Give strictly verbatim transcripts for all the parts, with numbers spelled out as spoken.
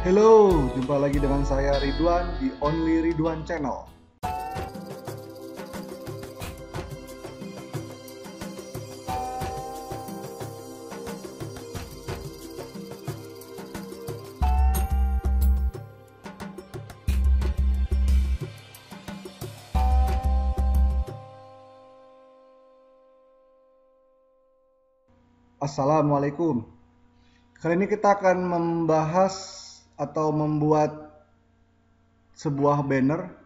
Hello, jumpa lagi dengan saya Ridwan di Only Ridwan Channel. Assalamualaikum. Kali ini kita akan membahas atau membuat sebuah banner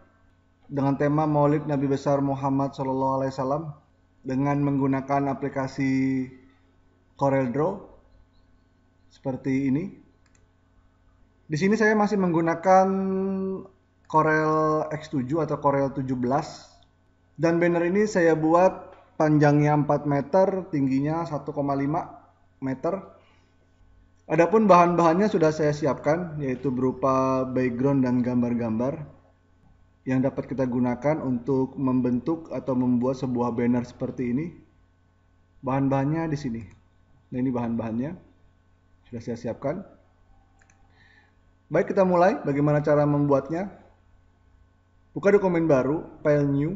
dengan tema Maulid Nabi Besar Muhammad shallallahu alaihi wasallam dengan menggunakan aplikasi Corel Draw seperti ini. Di sini saya masih menggunakan Corel X tujuh atau Corel tujuh belas, dan banner ini saya buat panjangnya empat meter, tingginya satu koma lima meter. Adapun bahan-bahannya sudah saya siapkan, yaitu berupa background dan gambar-gambar yang dapat kita gunakan untuk membentuk atau membuat sebuah banner seperti ini. Bahan-bahannya di sini. Nah, ini bahan-bahannya sudah saya siapkan. Baik, kita mulai. Bagaimana cara membuatnya? Buka dokumen baru, file new.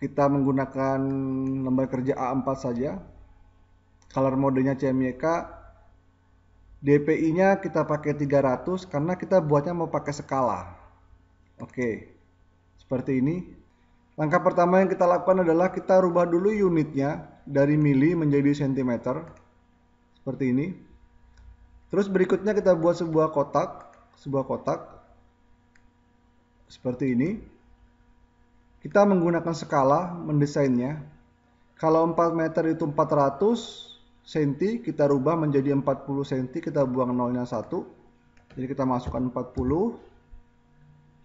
Kita menggunakan lembar kerja A empat saja. Color modenya C M Y K, D P I-nya kita pakai tiga ratus karena kita buatnya mau pakai skala. Oke, seperti ini. Langkah pertama yang kita lakukan adalah kita rubah dulu unitnya dari mili menjadi sentimeter, seperti ini. Terus berikutnya kita buat sebuah kotak, sebuah kotak seperti ini. Kita menggunakan skala mendesainnya. Kalau empat meter itu empat ratus senti, kita rubah menjadi empat puluh senti, kita buang nolnya satu. Jadi kita masukkan empat puluh.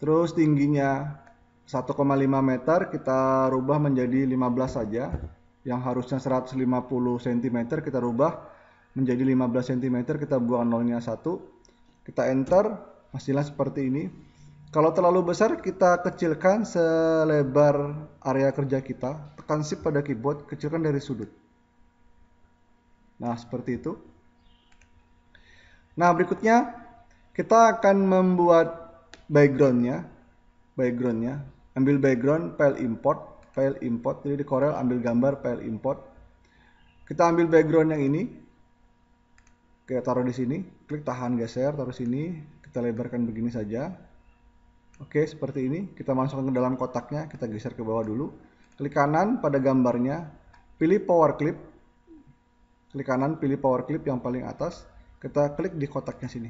Terus tingginya satu koma lima meter, kita rubah menjadi lima belas saja. Yang harusnya seratus lima puluh senti kita rubah menjadi lima belas senti, kita buang nolnya satu. Kita enter, hasilnya seperti ini. Kalau terlalu besar, kita kecilkan selebar area kerja kita. Tekan shift pada keyboard, kecilkan dari sudut. Nah, seperti itu. Nah, berikutnya kita akan membuat backgroundnya. Backgroundnya, ambil background file import, file import. Jadi di Corel ambil gambar file import. Kita ambil background yang ini. Kita taruh di sini, klik tahan geser, taruh sini. Kita lebarkan begini saja. Oke, seperti ini. Kita masukkan ke dalam kotaknya. Kita geser ke bawah dulu. Klik kanan pada gambarnya, pilih Power Clip. Klik kanan, pilih Power Clip yang paling atas. Kita klik di kotaknya sini.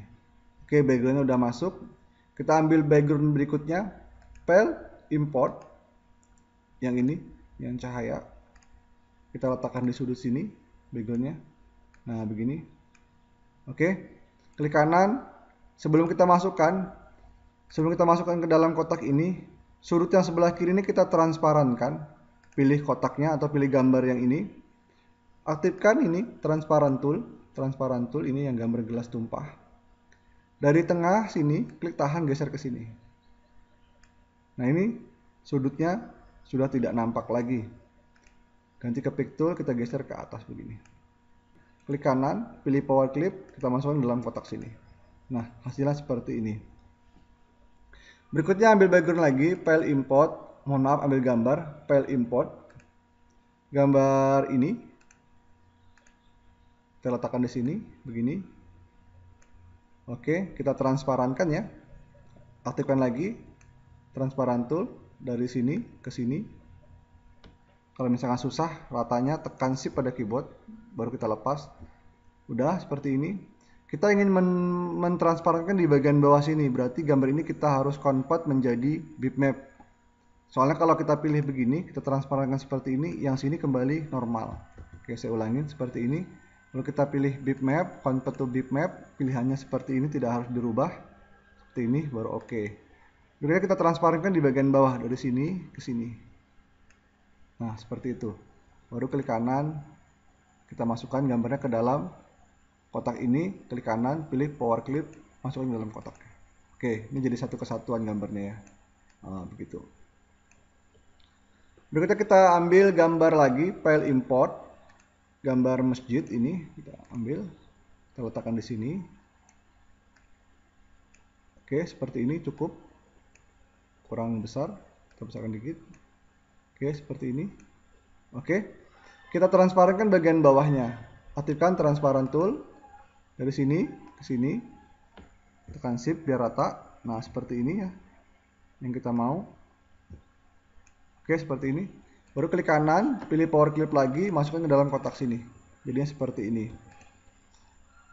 Oke, backgroundnya udah masuk. Kita ambil background berikutnya, file import yang ini, yang cahaya. Kita letakkan di sudut sini backgroundnya. Nah, begini. Oke, klik kanan. Sebelum kita masukkan, sebelum kita masukkan ke dalam kotak ini, sudut yang sebelah kiri ini kita transparankan. Pilih kotaknya atau pilih gambar yang ini. Aktifkan ini Transparent Tool, Transparent Tool ini yang gambar gelas tumpah. Dari tengah sini, klik tahan geser ke sini. Nah, ini sudutnya sudah tidak nampak lagi. Ganti ke Pick Tool, kita geser ke atas begini. Klik kanan, pilih Power Clip, kita masukkan dalam kotak sini. Nah, hasilnya seperti ini. Berikutnya ambil background lagi, file import. Mohon maaf, ambil gambar, file import. Gambar ini kita letakkan di sini begini. Oke, kita transparankan ya. Aktifkan lagi Transparent Tool dari sini ke sini. Kalau misalkan susah ratanya, tekan shift pada keyboard baru kita lepas. Udah seperti ini. Kita ingin men- mentransparankan di bagian bawah sini, berarti gambar ini kita harus convert menjadi bitmap. Soalnya kalau kita pilih begini, kita transparankan seperti ini, yang sini kembali normal. Oke, saya ulangin seperti ini. Lalu kita pilih bitmap, convert to bitmap, pilihannya seperti ini, tidak harus dirubah. Seperti ini, baru oke. Okay. Kemudian kita transparankan di bagian bawah, dari sini ke sini. Nah, seperti itu. Baru klik kanan, kita masukkan gambarnya ke dalam kotak ini, klik kanan, pilih Power Clip, masukkan ke dalam kotak. Oke, okay, ini jadi satu kesatuan gambarnya ya. Nah, begitu. Berikutnya kita ambil gambar lagi, file import. Gambar masjid ini kita ambil, kita letakkan di sini. Oke, seperti ini cukup, kurang besar, kita besarkan dikit. Oke, seperti ini. Oke, kita transparankan bagian bawahnya. Aktifkan Transparent Tool dari sini ke sini, tekan Shift biar rata. Nah, seperti ini ya yang kita mau. Oke, seperti ini. Baru klik kanan, pilih Power Clip lagi, masukkan ke dalam kotak sini. Jadinya seperti ini.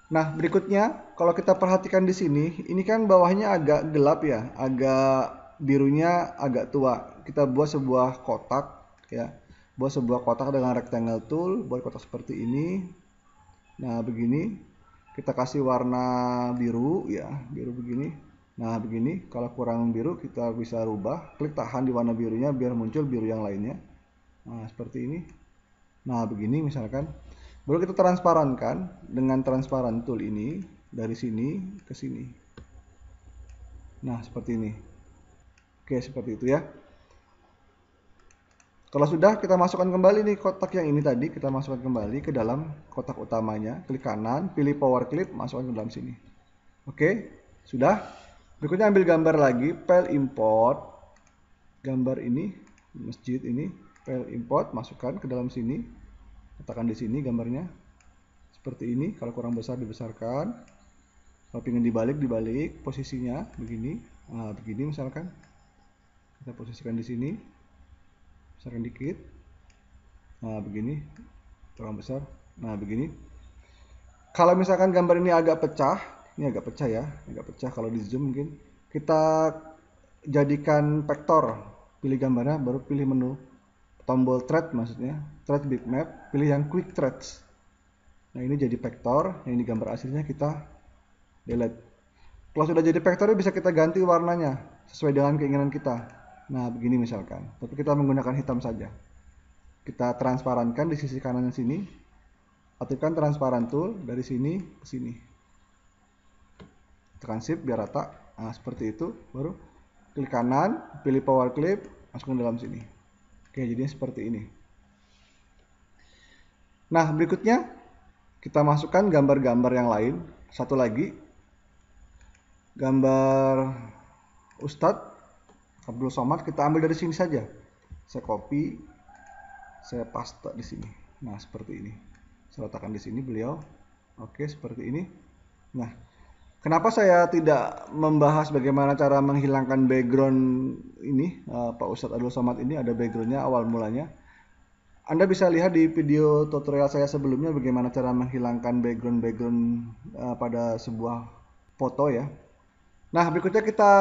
Nah, berikutnya kalau kita perhatikan di sini, ini kan bawahnya agak gelap ya, agak birunya agak tua. Kita buat sebuah kotak ya. Buat sebuah kotak dengan Rectangle Tool, buat kotak seperti ini. Nah, begini. Kita kasih warna biru ya, biru begini. Nah, begini. Kalau kurang biru kita bisa rubah, klik tahan di warna birunya biar muncul biru yang lainnya. Nah, seperti ini. Nah, begini misalkan. Baru kita transparankan dengan transparan tool ini dari sini ke sini. Nah, seperti ini. Oke, seperti itu ya. Kalau sudah, kita masukkan kembali nih kotak yang ini tadi, kita masukkan kembali ke dalam kotak utamanya. Klik kanan, pilih Power Clip, masukkan ke dalam sini. Oke, sudah. Berikutnya ambil gambar lagi, file import gambar ini, masjid ini, file import, masukkan ke dalam sini. Letakkan di sini gambarnya seperti ini. Kalau kurang besar dibesarkan, kalau ingin dibalik dibalik posisinya begini. Nah, begini misalkan kita posisikan di sini, besarkan dikit. Nah, begini kurang besar. Nah, begini. Kalau misalkan gambar ini agak pecah, ini agak pecah ya, agak pecah kalau di zoom mungkin kita jadikan vektor. Pilih gambarnya, baru pilih menu tombol thread, maksudnya Thread Bitmap, pilih yang Quick Threads. Nah, ini jadi vektor, yang ini gambar aslinya kita delete. Kalau sudah jadi vektornya bisa kita ganti warnanya sesuai dengan keinginan kita. Nah, begini misalkan, tapi kita menggunakan hitam saja. Kita transparankan di sisi kanan sini. Aktifkan Transparent Tool dari sini ke sini. Tekan Shift biar rata. Nah, seperti itu. Baru klik kanan, pilih Power Clip, masukkan dalam sini. Oke, jadinya seperti ini. Nah, berikutnya kita masukkan gambar-gambar yang lain. Satu lagi, gambar Ustadz Abdul Somad, kita ambil dari sini saja. Saya copy, saya paste di sini. Nah, seperti ini. Saya letakkan di sini beliau. Oke, seperti ini. Nah, kenapa saya tidak membahas bagaimana cara menghilangkan background ini? Pak Ustadz Abdul Somad ini ada backgroundnya awal mulanya. Anda bisa lihat di video tutorial saya sebelumnya bagaimana cara menghilangkan background-background pada sebuah foto ya. Nah, berikutnya kita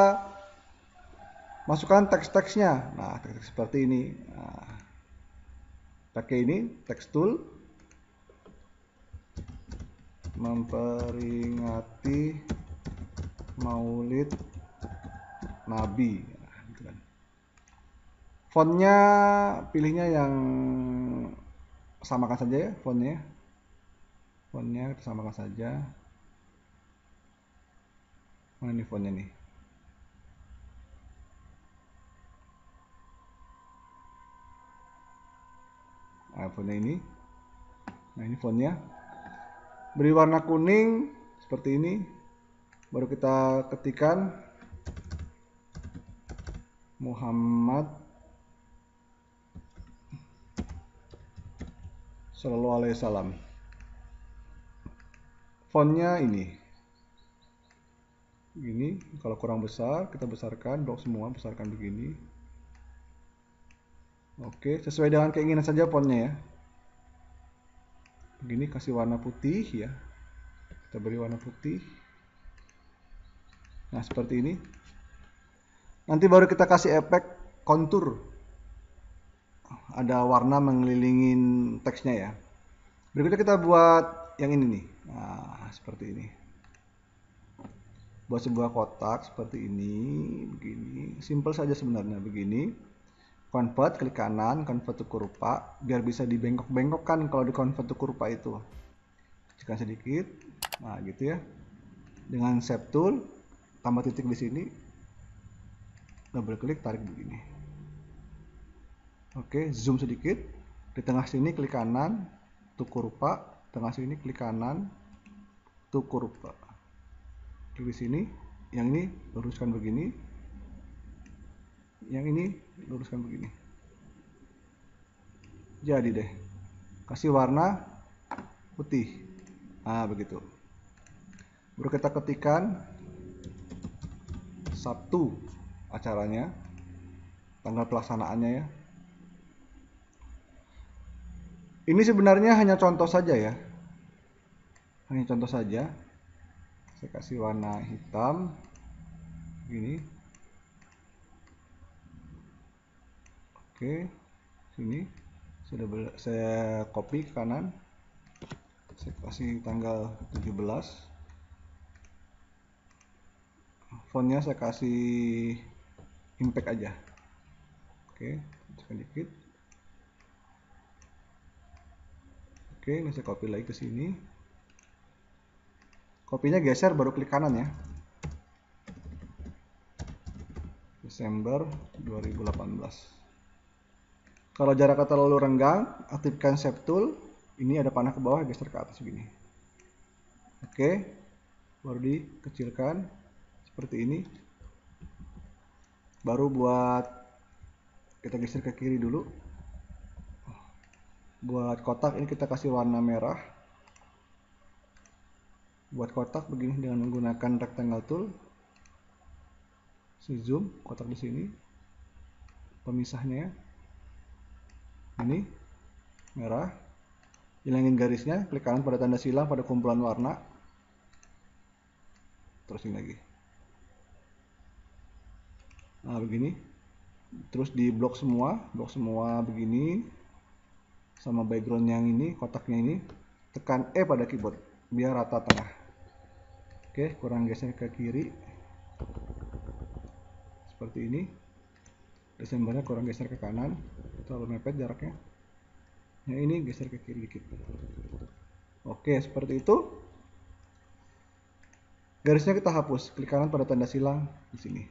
masukkan teks-teksnya. Nah, teks-teks seperti ini. Nah, pakai ini, text tool. Memperingati Maulid Nabi. Fontnya pilihnya yang samakan saja ya, fontnya fontnya kita samakan saja. Mana ini fontnya nih? Nah, fontnya ini. Nah, ini fontnya. Beri warna kuning seperti ini. Baru kita ketikkan Muhammad Shallallahu Alaihi Wasallam. Fontnya ini. Begini, kalau kurang besar kita besarkan, blok semua besarkan begini. Oke, sesuai dengan keinginan saja fontnya ya. Begini, kasih warna putih ya, kita beri warna putih. Nah, seperti ini. Nanti baru kita kasih efek kontur, ada warna mengelilingi teksnya ya. Berikutnya kita buat yang ini nih. Nah, seperti ini. Buat sebuah kotak seperti ini, begini, simple saja sebenarnya. Begini, convert, klik kanan, convert to kurva, biar bisa dibengkok-bengkokkan kalau di convert to kurva itu. Kecilkan sedikit, nah gitu ya. Dengan shape tool, tambah titik di sini, double klik, tarik begini. Oke, zoom sedikit, di tengah sini klik kanan, to kurva, tengah sini klik kanan, to kurva. Klik di sini, yang ini luruskan begini, yang ini luruskan begini. Jadi deh, kasih warna putih. Nah, begitu. Baru kita ketikkan Sabtu acaranya, tanggal pelaksanaannya ya. Ini sebenarnya hanya contoh saja ya, hanya contoh saja. Saya kasih warna hitam gini. Oke, sini sudah saya copy ke kanan. Saya kasih tanggal tujuh belas. Fontnya saya kasih impact aja. Oke, sedikit. Oke, ini saya copy lagi ke sini. Kopinya geser baru klik kanan ya. Desember dua ribu delapan belas. Kalau jaraknya terlalu renggang, aktifkan Shape Tool. Ini ada panah ke bawah, geser ke atas begini. Oke. Baru dikecilkan seperti ini. Baru buat kita geser ke kiri dulu. Buat kotak ini kita kasih warna merah. Buat kotak begini dengan menggunakan rectangle tool. Si zoom kotak di sini. Pemisahnya ini merah. Hilangin garisnya, klik kanan pada tanda silang pada kumpulan warna. Terusin lagi. Nah, begini. Terus di blok semua, blok semua begini. Sama background yang ini, kotaknya ini, tekan E pada keyboard biar rata tengah. Oke, kurang geser ke kiri seperti ini. Desembernya kurang geser ke kanan, terlalu mepet jaraknya. Yang ini geser ke kiri dikit. Oke, seperti itu. Garisnya kita hapus, klik kanan pada tanda silang di sini.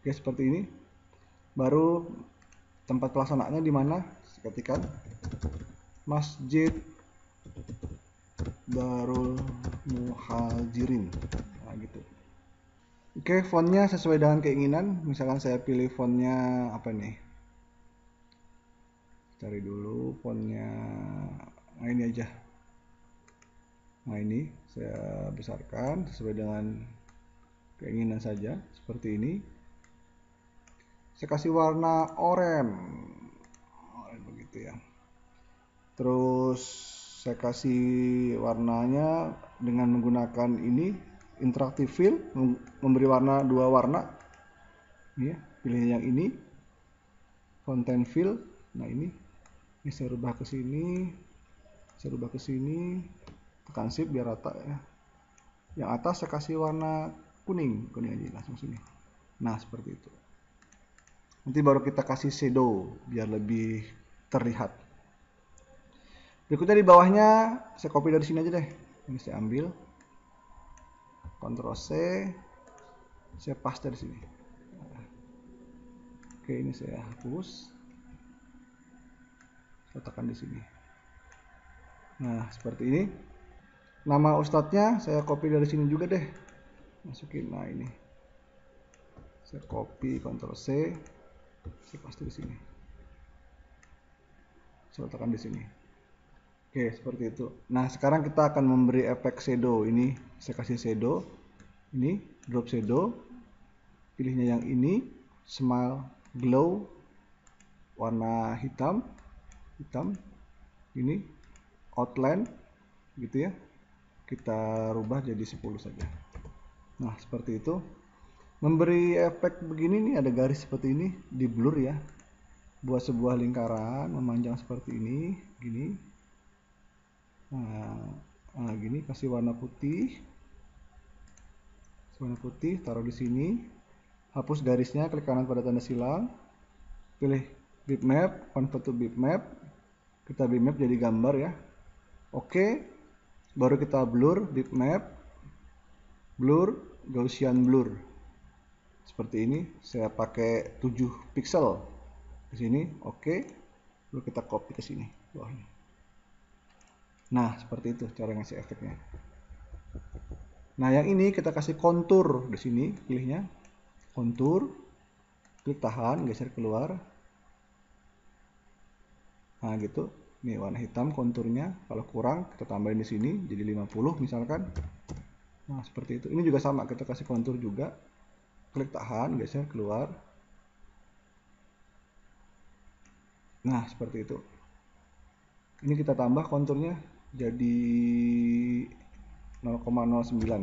Oke, seperti ini. Baru tempat pelaksanaannya di mana? Ketikan Masjid Darul Muhajirin. Nah, gitu. Oke, fontnya sesuai dengan keinginan. Misalkan saya pilih fontnya apa nih? Cari dulu fontnya. Nah, ini aja. Nah, ini saya besarkan sesuai dengan keinginan saja. Seperti ini. Saya kasih warna oranye. Ya. Terus saya kasih warnanya dengan menggunakan ini interactive fill, memberi warna dua warna. Ini ya, pilih yang ini content fill. Nah, ini ini saya rubah ke sini, saya rubah ke sini, tekan shift biar rata ya. Yang atas saya kasih warna kuning, kuning aja langsung sini. Nah, seperti itu. Nanti baru kita kasih shadow biar lebih terlihat. Berikutnya di bawahnya saya copy dari sini aja deh. Ini saya ambil Ctrl C, saya paste dari sini. Oke, ini saya hapus, saya tekan di sini. Nah, seperti ini. Nama ustadznya saya copy dari sini juga deh, masukin. Nah, ini saya copy Ctrl C, saya paste di sini, letakkan di sini. Oke, seperti itu. Nah, sekarang kita akan memberi efek shadow. Ini saya kasih shadow. Ini drop shadow. Pilihnya yang ini, smile glow warna hitam. Hitam. Ini outline gitu ya. Kita rubah jadi sepuluh saja. Nah, seperti itu. Memberi efek begini nih, ada garis seperti ini di blur ya. Buat sebuah lingkaran memanjang seperti ini, gini. Nah, nah gini, kasih warna putih, warna putih, taruh di sini. Hapus garisnya, klik kanan pada tanda silang, pilih bitmap, convert to bitmap. Kita bitmap jadi gambar ya. Oke, baru kita blur bitmap, blur, Gaussian blur. Seperti ini, saya pakai tujuh piksel. Ke sini, oke, okay. Lalu kita copy ke sini bawahnya. Nah, seperti itu cara ngasih efeknya. Nah, yang ini kita kasih kontur di sini, pilihnya kontur, klik tahan, geser keluar. Nah, gitu. Nih warna hitam konturnya, kalau kurang kita tambahin di sini jadi lima puluh misalkan. Nah, seperti itu. Ini juga sama, kita kasih kontur juga. Klik tahan, geser keluar. Nah, seperti itu. Ini kita tambah konturnya jadi nol koma nol sembilan.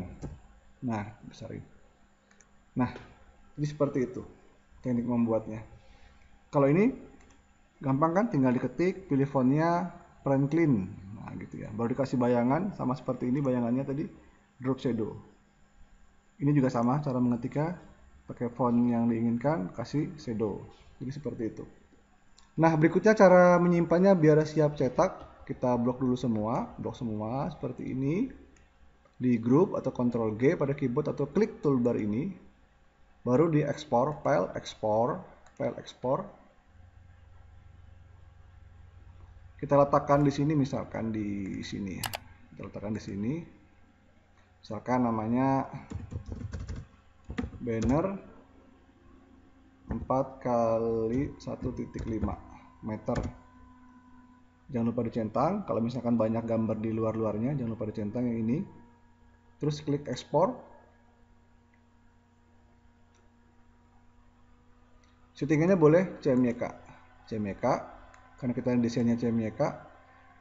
Nah, besarin. Nah, jadi seperti itu teknik membuatnya. Kalau ini gampang kan, tinggal diketik, pilih fontnya print clean. Nah, gitu ya. Baru dikasih bayangan sama seperti ini bayangannya tadi, drop shadow. Ini juga sama cara mengetiknya, pakai font yang diinginkan, kasih shadow. Jadi seperti itu. Nah, berikutnya cara menyimpannya biar siap cetak. Kita blok dulu semua, blok semua seperti ini. Di group atau Ctrl G pada keyboard atau klik toolbar ini. Baru di ekspor, file ekspor, file ekspor. Kita letakkan di sini, misalkan di sini. Kita letakkan di sini. Misalkan namanya banner empat kali satu titik lima meter. Jangan lupa dicentang. Kalau misalkan banyak gambar di luar-luarnya, jangan lupa dicentang yang ini. Terus klik ekspor. Settingannya boleh C M Y K. C M Y K karena kita desainnya C M Y K.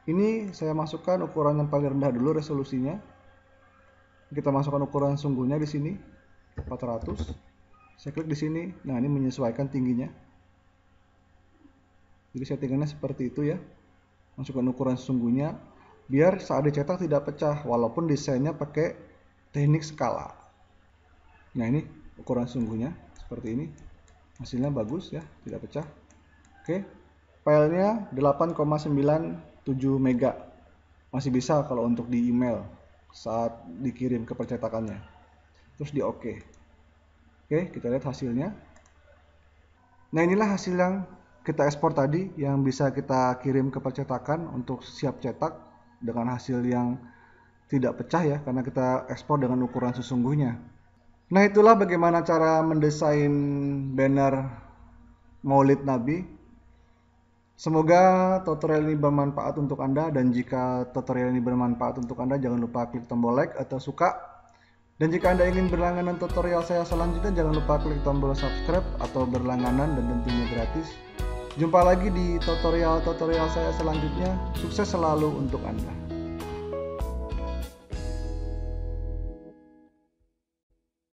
Ini saya masukkan ukuran yang paling rendah dulu resolusinya. Kita masukkan ukuran sungguhnya di sini empat ratus. Saya klik di sini. Nah, ini menyesuaikan tingginya. Jadi settingannya seperti itu ya. Masukkan ukuran sungguhnya biar saat dicetak tidak pecah walaupun desainnya pakai teknik skala. Nah, ini ukuran sungguhnya seperti ini, hasilnya bagus ya, tidak pecah. Oke, filenya delapan koma sembilan tujuh mega, masih bisa kalau untuk di email saat dikirim ke percetakannya. Terus di oke. Oke, kita lihat hasilnya. Nah, inilah hasil yang kita ekspor tadi yang bisa kita kirim ke percetakan untuk siap cetak dengan hasil yang tidak pecah ya, karena kita ekspor dengan ukuran sesungguhnya. Nah, itulah bagaimana cara mendesain banner Maulid Nabi. Semoga tutorial ini bermanfaat untuk Anda, dan jika tutorial ini bermanfaat untuk Anda, jangan lupa klik tombol like atau suka. Dan jika Anda ingin berlangganan tutorial saya selanjutnya, jangan lupa klik tombol subscribe atau berlangganan, dan tentunya gratis. Jumpa lagi di tutorial-tutorial saya selanjutnya. Sukses selalu untuk Anda.